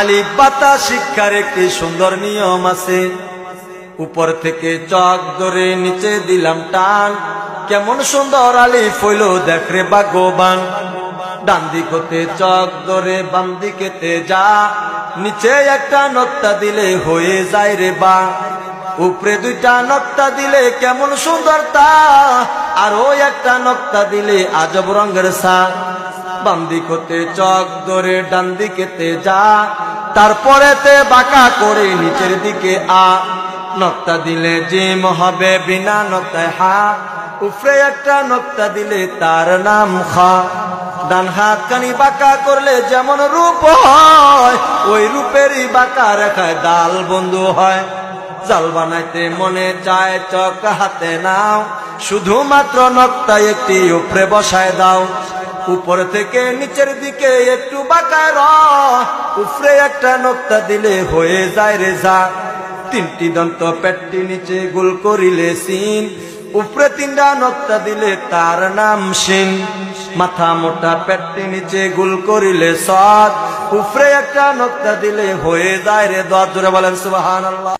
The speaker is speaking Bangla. আলিফ বাতা শিক্ষার একটি সুন্দর নিয়ম আছে। উপর থেকে চক ধরে নিচে দিলাম টান, কেমন সুন্দর আলিফ হইল দেখরে ভাগ্যবান। ডান দিক হতে চক ধরে বাম দিকেতে যা, নিচে একটা নক্তা দিলে হয়ে যায় রে বা। উপরে দুইটা নক্তা দিলে কেমন সুন্দর তা, আর ওই একটা নক্তা দিলে আজব রঙের সা। বাম দিক হতে চক ধরে ডান দিকেতে যা, তারপরে তে বাঁকা করে নিচের দিকে আ। নক্তা দিলে জিম হবে বিনা নক্তায় হা, উপরে একটা নক্তা দিলে তার নাম খা। ডান হাত কানি বাঁকা করলে যেমন রূপ হয়, ওই রূপেরই বাঁকা রেখায় দাল বন্ধু হয়। জাল বানাইতে মনে চায় চক হাতে নাও, শুধুমাত্র নক্তা একটি উপরে বসায় দাও। উপর থেকে নিচের দিকে একটু বাঁকায় র, উপরে একটা নক্তা দিলে হয়ে যায় রে যা। তিনটি দন্ত পেটটি নিচে গোল করিলে সিন, উপরে তিনটা নক্তা দিলে তার নাম সিন। মাথা মোটা পেটটি নিচে গোল করিলে সদ, উপরে একটা নক্তা দিলে হয়ে যায় রে দদ। জোরে বলেন সুবহানাল্লাহ।